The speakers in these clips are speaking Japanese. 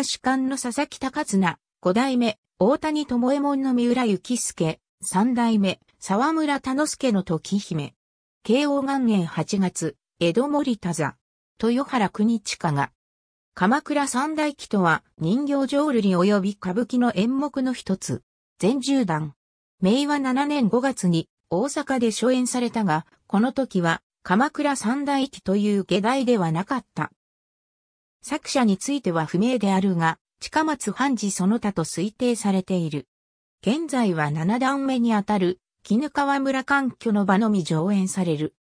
田主幹の佐々木高綱、五代目、大谷友右衛門の三浦幸介、三代目、沢村田之助の時姫。慶応元年8月、江戸守田座、豊原国親が、鎌倉三大忌とは人形浄瑠璃及び歌舞伎の演目の一つ、全十段。明和7年5月に大阪で初演されたが、この時は鎌倉三大忌という芸題ではなかった。作者については不明であるが、近松半治その他と推定されている。現在は7段目にあたる、絹川村閑居の場のみ上演される。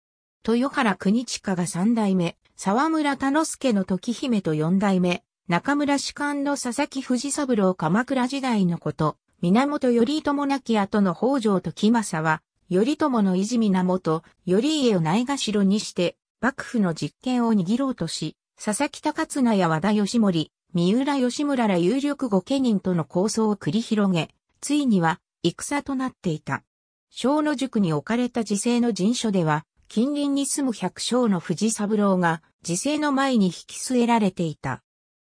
豊原国親が3代目、沢村田之助の時姫と4代目、中村主幹の佐々木藤三郎鎌倉時代のこと、源頼朝亡き後の北条時政は、頼朝の遺児源頼家をないがしろにして、幕府の実権を握ろうとし、佐々木高綱や和田義盛、三浦義村ら有力御家人との抗争を繰り広げ、ついには戦となっていた。小野宿に置かれた時世の陣所では、近隣に住む百姓の藤三郎が時世の前に引き据えられていた。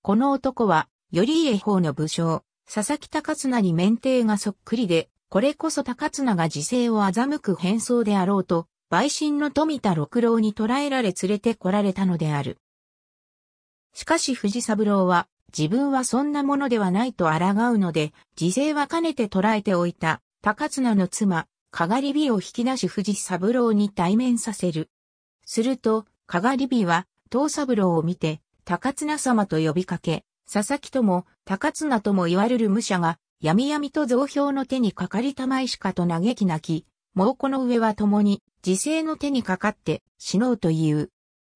この男は、頼家方の武将、佐々木高綱に面体がそっくりで、これこそ高綱が時世を欺く変装であろうと、陪臣の富田六郎に捕らえられ連れてこられたのである。しかし藤三郎は、自分はそんなものではないと抗うので、時世は兼ねて捕らえておいた、高綱の妻、かがり火を引き出し藤三郎に対面させる。すると、かがり火は、藤三郎を見て、高綱様と呼びかけ、佐々木とも、高綱とも言われる武者が、やみやみと雑兵の手にかかりたまいしかと嘆き泣き、もうこの上は共に、時世の手にかかって、死のうという。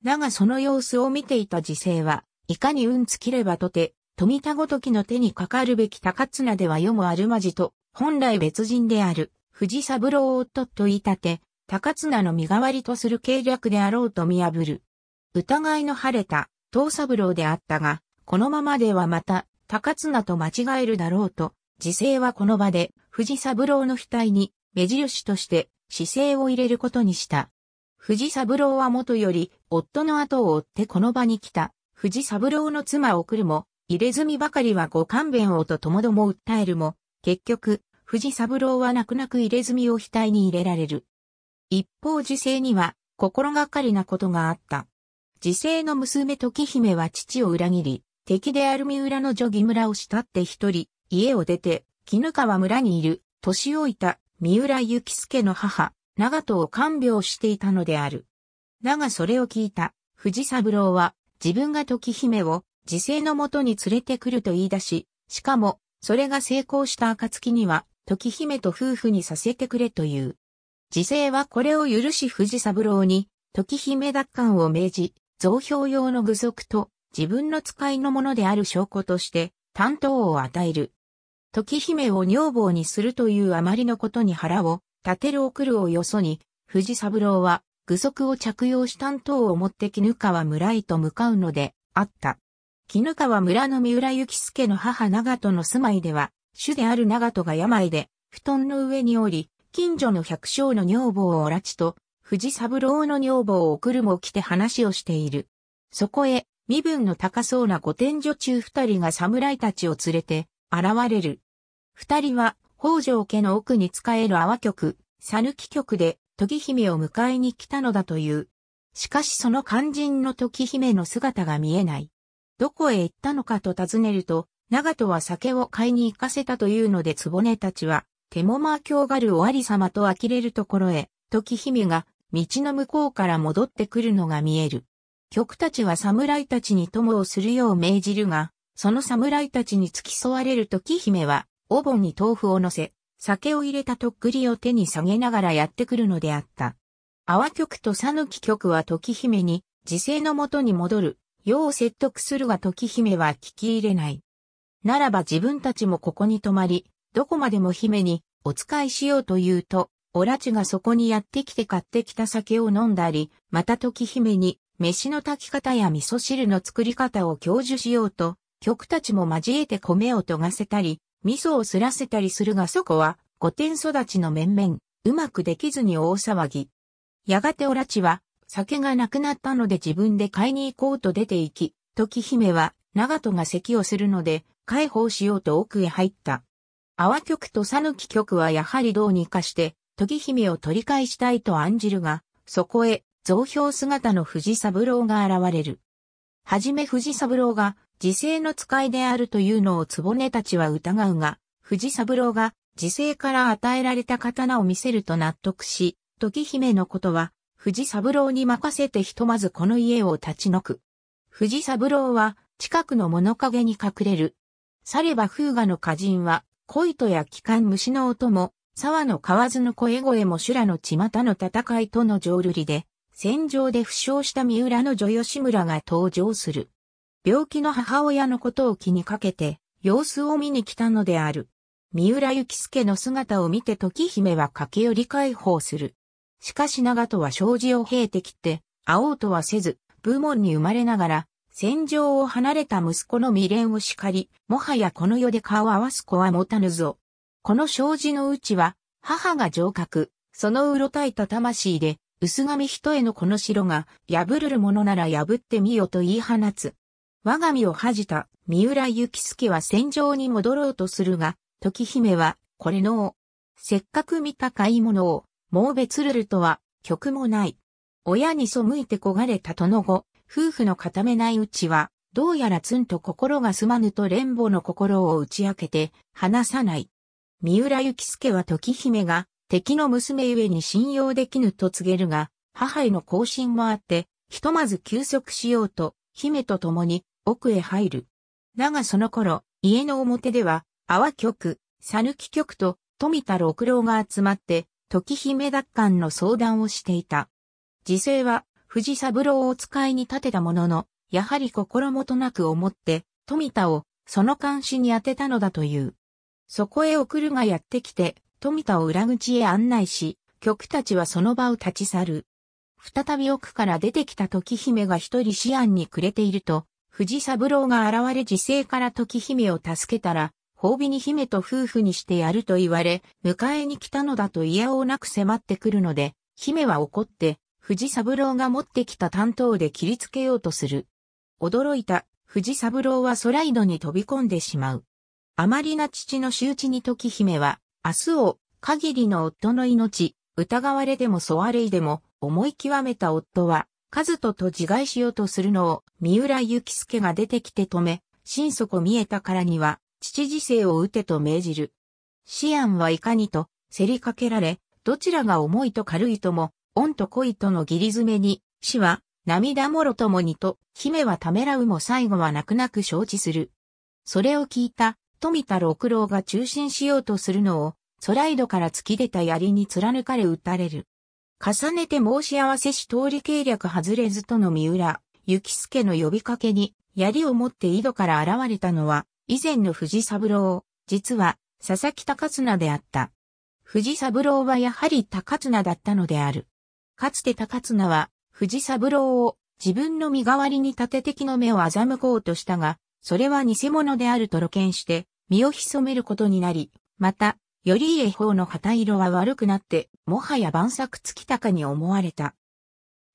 だがその様子を見ていた時世は、いかに運尽きればとて、富田ごときの手にかかるべき高綱では世もあるまじと、本来別人である、藤三郎を夫と言い立て、高綱の身代わりとする計略であろうと見破る。疑いの晴れた、藤三郎であったが、このままではまた、高綱と間違えるだろうと、時世はこの場で、藤三郎の額に、目印として、姿勢を入れることにした。藤三郎はもとより、夫の後を追ってこの場に来た。藤三郎の妻を来るも、入れ墨ばかりはご勘弁をとともども訴えるも、結局、藤三郎は泣く泣く入れ墨を額に入れられる。一方時世には、心がかりなことがあった。時世の娘時姫は父を裏切り、敵である三浦の女義村を慕って一人、家を出て、絹川村にいる、年老いた三浦幸介の母、長門を看病していたのである。だがそれを聞いた、藤三郎は、自分が時姫を時世のもとに連れてくると言い出し、しかも、それが成功した暁には、時姫と夫婦にさせてくれという。時世はこれを許し藤三郎に、時姫奪還を命じ、雑兵用の具足と、自分の使いのものである証拠として、短刀を与える。時姫を女房にするというあまりのことに腹を立てる送るをよそに、藤三郎は、具足を着用し短刀を持って絹川村へと向かうので、あった。絹川村の三浦幸介の母長門の住まいでは、主である長門が病で、布団の上におり、近所の百姓の女房をおらちと、藤三郎の女房を送るも来て話をしている。そこへ、身分の高そうな御殿女中二人が侍たちを連れて、現れる。二人は、北条家の奥に仕える阿波局、さぬき局で、時姫を迎えに来たのだという。しかしその肝心の時姫の姿が見えない。どこへ行ったのかと尋ねると、長門は酒を買いに行かせたというので局たちは、手もまあ興がるおありさまと呆れるところへ、時姫が道の向こうから戻ってくるのが見える。局たちは侍たちに供をするよう命じるが、その侍たちに付き添われる時姫は、お盆に豆腐を乗せ、酒を入れたとっくりを手に下げながらやってくるのであった。阿波局とさぬき局は時姫に、時世のもとに戻る、よう説得するが時姫は聞き入れない。ならば自分たちもここに泊まり、どこまでも姫にお仕えしようというと、おらちがそこにやってきて買ってきた酒を飲んだり、また時姫に、飯の炊き方や味噌汁の作り方を教授しようと、局たちも交えて米を研がせたり、味噌をすらせたりするがそこは、御殿育ちの面々、うまくできずに大騒ぎ。やがておらちは、酒がなくなったので自分で買いに行こうと出て行き、時姫は、長門が咳をするので、介抱しようと奥へ入った。阿波局と讃岐局はやはりどうにかして、時姫を取り返したいと案じるが、そこへ、増票姿の藤三郎が現れる。はじめ藤三郎が、時世の使いであるというのを局たちは疑うが、藤三郎が、時世から与えられた刀を見せると納得し、時姫のことは、藤三郎に任せてひとまずこの家を立ち退く。藤三郎は、近くの物陰に隠れる。されば風雅の歌人は、恋とや帰還虫の音も、沢の蛙の声声も修羅の巷の戦いとの浄瑠璃で、戦場で負傷した三浦の女吉村が登場する。病気の母親のことを気にかけて、様子を見に来たのである。三浦幸助の姿を見て時姫は駆け寄り介抱する。しかし長門は障子を閉てきて、会おうとはせず、武門に生まれながら、戦場を離れた息子の未練を叱り、もはやこの世で顔を合わす子は持たぬぞ。この障子のうちは、母が城郭、そのうろたいた魂で、薄紙一重のこの城が、破るるものなら破ってみよと言い放つ。我が身を恥じた、三浦幸助は戦場に戻ろうとするが、時姫は、これの、せっかく見た買い物を、もう別るるとは、曲もない。親に背いて焦がれたとの後、夫婦の固めないうちは、どうやらつんと心がすまぬと連母の心を打ち明けて、離さない。三浦幸助は時姫が、敵の娘ゆえに信用できぬと告げるが、母への交信もあって、ひとまず休息しようと、姫と共に奥へ入る。だがその頃、家の表では、阿波局、讃岐局と富田六郎が集まって、時姫奪還の相談をしていた。時世は、藤三郎を使いに立てたものの、やはり心もとなく思って、富田をその監視に当てたのだという。そこへ送るがやってきて、富田を裏口へ案内し、局たちはその場を立ち去る。再び奥から出てきた時姫が一人思案に暮れていると、藤三郎が現れ時世から時姫を助けたら、褒美に姫と夫婦にしてやると言われ、迎えに来たのだと嫌おうなく迫ってくるので、姫は怒って、藤三郎が持ってきた短刀で切りつけようとする。驚いた藤三郎は空井戸に飛び込んでしまう。あまりな父の仕打ちに時姫は、明日を、限りの夫の命、疑われでもそあれいでも、思い極めた夫は、数とと自害しようとするのを、三浦幸助が出てきて止め、心底見えたからには、父時世を打てと命じる。思案はいかにと、せりかけられ、どちらが重いと軽いとも、恩と恋との義理詰めに、死は、涙もろともにと、姫はためらうも最後は泣く泣く承知する。それを聞いた。富田六郎が中心しようとするのを、空井戸から突き出た槍に貫かれ撃たれる。重ねて申し合わせし通り計略外れずとの三浦、幸助の呼びかけに、槍を持って井戸から現れたのは、以前の藤三郎、実は、佐々木高綱であった。藤三郎はやはり高綱だったのである。かつて高綱は、藤三郎を自分の身代わりに盾敵の目を欺こうとしたが、それは偽物であると露見して、身を潜めることになり、また、頼家方の旗色は悪くなって、もはや万策尽きたかに思われた。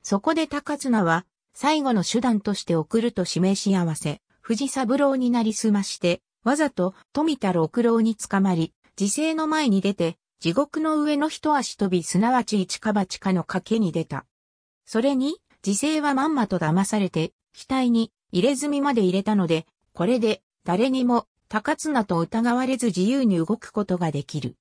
そこで高綱は、最後の手段として送ると示し合わせ、藤三郎になりすまして、わざと富田六郎に捕まり、時世の前に出て、地獄の上の一足飛びすなわち一か八かの賭けに出た。それに、時世はまんまと騙されて、額に入れ墨まで入れたので、これで、誰にも、高綱と疑われず自由に動くことができる。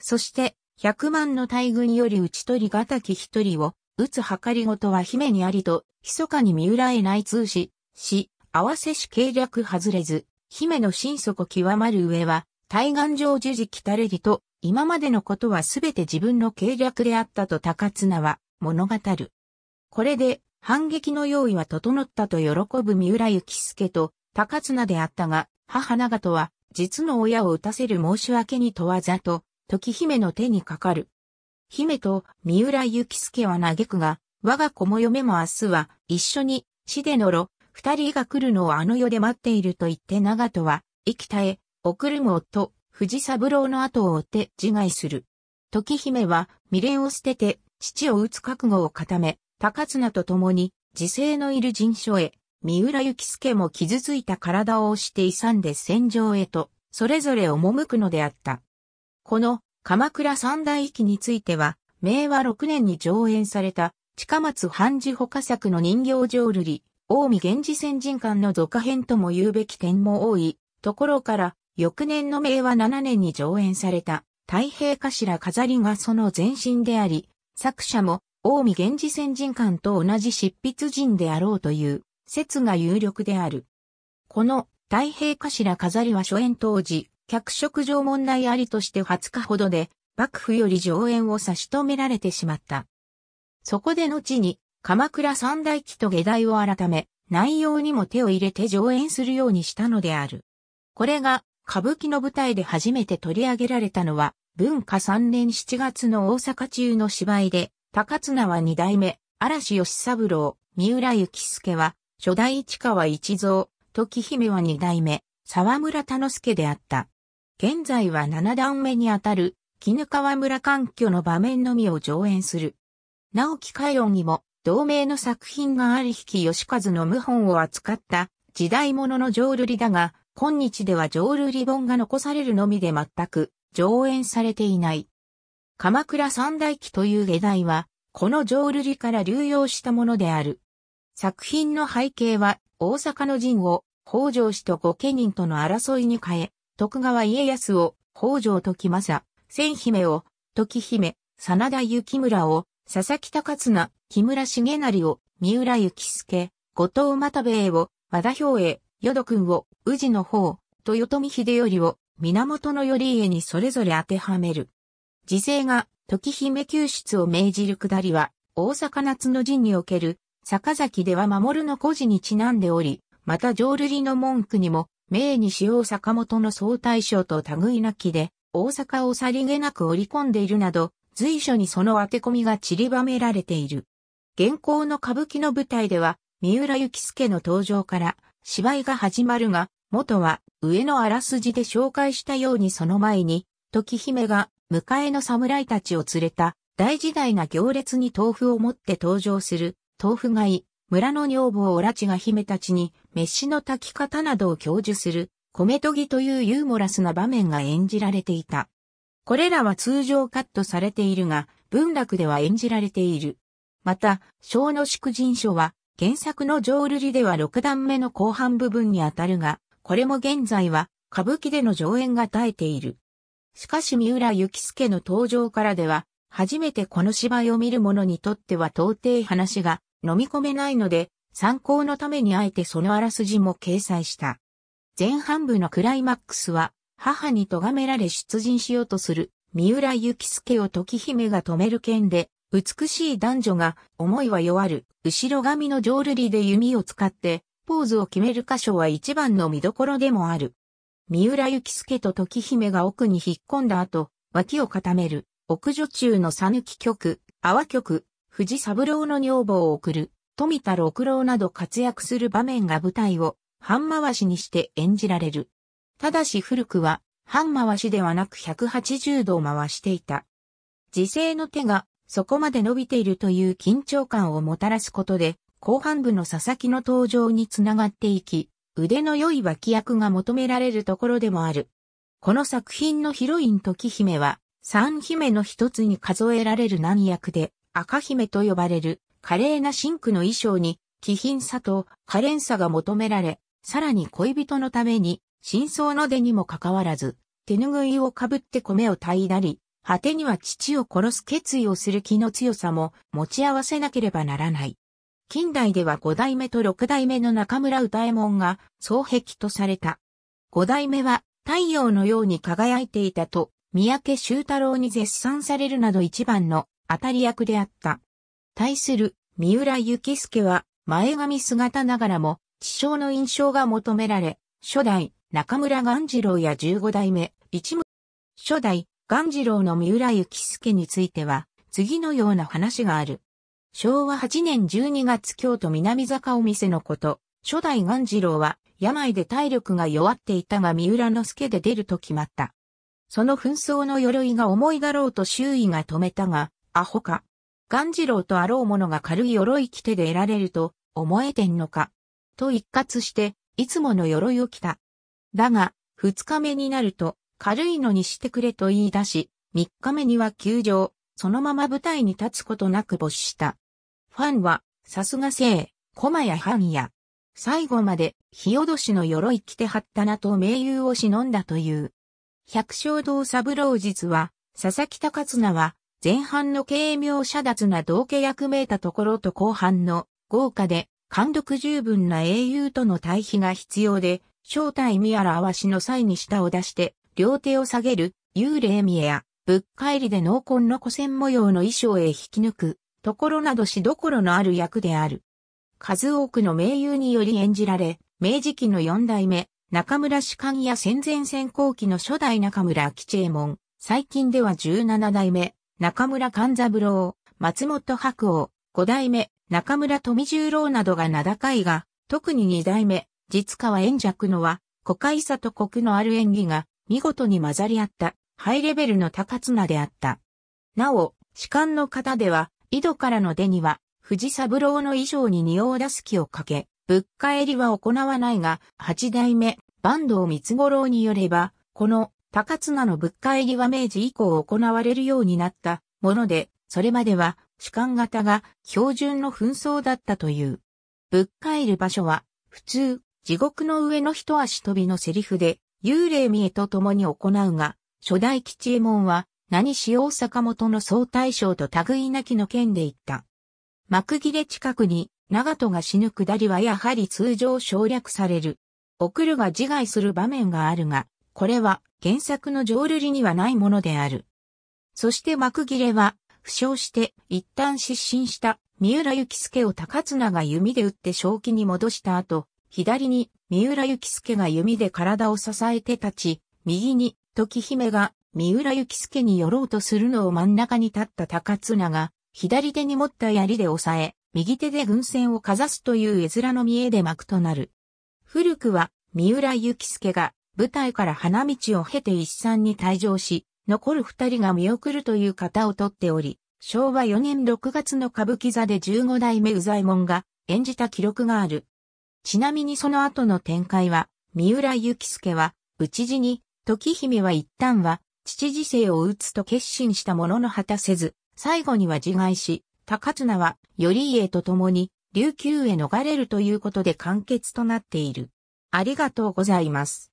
そして、100万の大軍より打ち取りがたき一人を、打つ計りごとは姫にありと、密かに三浦へ内通し、合わせし計略外れず、姫の心底極まる上は、対岸上樹々来たれりと、今までのことはすべて自分の計略であったと高綱は、物語る。これで、反撃の用意は整ったと喜ぶ三浦幸助と、高綱であったが、母長門は、実の親を打たせる申し訳に問わざと、時姫の手にかかる。姫と三浦幸助は嘆くが、我が子も嫁も明日は、一緒に、死でのろ、二人が来るのをあの世で待っていると言って長門は、生きたえ、送るも夫、藤三郎の後を追って自害する。時姫は、未練を捨てて、父を打つ覚悟を固め、高綱と共に、時世のいる陣所へ、三浦幸助も傷ついた体を押して勇んで戦場へと、それぞれ赴くのであった。この、鎌倉三代記については、明和6年に上演された、近松半次補歌作の人形浄瑠璃、近江源氏戦陣間の続編とも言うべき点も多い、ところから、翌年の明和7年に上演された、太平頭飾りがその前身であり、作者も、近江源氏戦陣間と同じ執筆人であろうという、説が有力である。この、太平頭飾りは初演当時、脚色上問題ありとして20日ほどで、幕府より上演を差し止められてしまった。そこで後に、鎌倉三代記と下題を改め、内容にも手を入れて上演するようにしたのである。これが、歌舞伎の舞台で初めて取り上げられたのは、文化3年7月の大阪中の芝居で、高綱は二代目、嵐義三郎、三浦幸助は、初代市川市蔵、時姫は二代目、沢村田之助であった。現在は七段目にあたる、絹川村閑居の場面のみを上演する。直木快音にも、同名の作品があり比企能員の謀反を扱った、時代物の浄瑠璃だが、今日では浄瑠璃本が残されるのみで全く上演されていない。鎌倉三代記という下題は、この浄瑠璃から流用したものである。作品の背景は、大阪の陣を北条氏と御家人との争いに変え、徳川家康を北条時政、千姫を時姫、真田幸村を佐々木高綱、木村重成を三浦幸助、後藤又兵衛を和田兵衛、淀君を宇治の方、豊臣秀頼を源頼家にそれぞれ当てはめる。時勢が時姫救出を命じるくだりは大阪夏の陣における坂崎では守るの故事にちなんでおり、また浄瑠璃の文句にも、命にしよう坂本の総大将と類なきで、大阪をさりげなく織り込んでいるなど、随所にその当て込みが散りばめられている。現行の歌舞伎の舞台では、三浦幸助の登場から、芝居が始まるが、元は上のあらすじで紹介したようにその前に、時姫が迎えの侍たちを連れた大時代な行列に豆腐を持って登場する、豆腐買い、村の女房おらちが姫たちに飯の炊き方などを教授する、米研ぎというユーモラスな場面が演じられていた。これらは通常カットされているが、文楽では演じられている。また、小野祝人書は、原作の浄瑠璃では6段目の後半部分にあたるが、これも現在は歌舞伎での上演が絶えている。しかし三浦幸助の登場からでは、初めてこの芝居を見る者にとっては到底話が飲み込めないので、参考のためにあえてそのあらすじも掲載した。前半部のクライマックスは、母に咎められ出陣しようとする三浦幸助を時姫が止める剣で、美しい男女が思いは弱る後ろ髪の浄瑠璃で弓を使ってポーズを決める箇所は一番の見どころでもある。三浦幸助と時姫が奥に引っ込んだ後、脇を固める奥女中の讃岐曲、阿波曲、藤三郎の女房を送る、富田六郎など活躍する場面が舞台を半回しにして演じられる。ただし古くは半回しではなく180度を回していた。時勢の手がそこまで伸びているという緊張感をもたらすことで、後半部の佐々木の登場につながっていき、腕の良い脇役が求められるところでもある。この作品のヒロイン時姫は、三姫の一つに数えられる難役で、赤姫と呼ばれる華麗な深紅の衣装に、気品さと可憐さが求められ、さらに恋人のために、新装の出にもかかわらず、手拭いをかぶって米を炊いだり、果てには父を殺す決意をする気の強さも持ち合わせなければならない。近代では五代目と六代目の中村歌右衛門が双璧とされた。五代目は太陽のように輝いていたと三宅周太郎に絶賛されるなど一番の当たり役であった。対する三浦幸助は前髪姿ながらも地匠の印象が求められ、初代中村鴈治郎や十五代目一夢。初代鴈治郎の三浦幸助については、次のような話がある。昭和8年12月京都南坂お店のこと、初代鴈治郎は、病で体力が弱っていたが三浦の助で出ると決まった。その紛争の鎧が重いだろうと周囲が止めたが、アホか。鴈治郎とあろう者が軽い鎧着て出られると、思えてんのか。と一括して、いつもの鎧を着た。だが、2日目になると、軽いのにしてくれと言い出し、3日目には休場、そのまま舞台に立つことなく没した。ファンは、さすが聖、駒や藩や、最後まで、火おどしの鎧着てはったなと名優を偲んだという。百姓堂三郎実は、佐々木高綱は、前半の軽妙洒脱な道化役めいたところと後半の豪華で貫禄十分な英雄との対比が必要で、正体見現しの際に舌を出して両手を下げる幽霊見えや、ぶっ返りで濃紺の古銭模様の衣装へ引き抜くところなどしどころのある役である。数多くの名優により演じられ、明治期の4代目、中村芝翫や戦前戦後期の初代中村吉右衛門、最近では17代目、中村勘三郎、松本白鸚、5代目、中村富十郎などが名高いが、特に2代目、實川円雀のは、古怪さとコクのある演技が、見事に混ざり合った、ハイレベルの高綱であった。なお、士官の方では、井戸からの出には、藤三郎の衣装に仁王出す気をかけ、ぶっ返りは行わないが、8代目、坂東三五郎によれば、この、高綱のぶっ返りは明治以降行われるようになったもので、それまでは士官方が標準の扮装だったという。ぶっ返る場所は普通、地獄の上の一足飛びのセリフで幽霊見えと共に行うが、初代吉右衛門は何しよう坂本の総大将と類なきの剣で言った。幕切れ近くに長門が死ぬ下りはやはり通常省略される。送るが自害する場面があるが、これは原作の浄瑠璃にはないものである。そして幕切れは、負傷して一旦失神した三浦幸介を高綱が弓で撃って正気に戻した後、左に三浦幸介が弓で体を支えて立ち、右に時姫が三浦幸介に寄ろうとするのを真ん中に立った高綱が、左手に持った槍で押さえ、右手で軍船をかざすという絵面の見えで幕となる。古くは三浦幸介が、舞台から花道を経て一山に退場し、残る2人が見送るという型をとっており、昭和4年6月の歌舞伎座で15代目右左衛門が演じた記録がある。ちなみにその後の展開は、三浦幸介は、討ち死に、時姫は一旦は、父次世を討つと決心したものの果たせず、最後には自害し、高綱は頼家と共に、琉球へ逃れるということで完結となっている。ありがとうございます。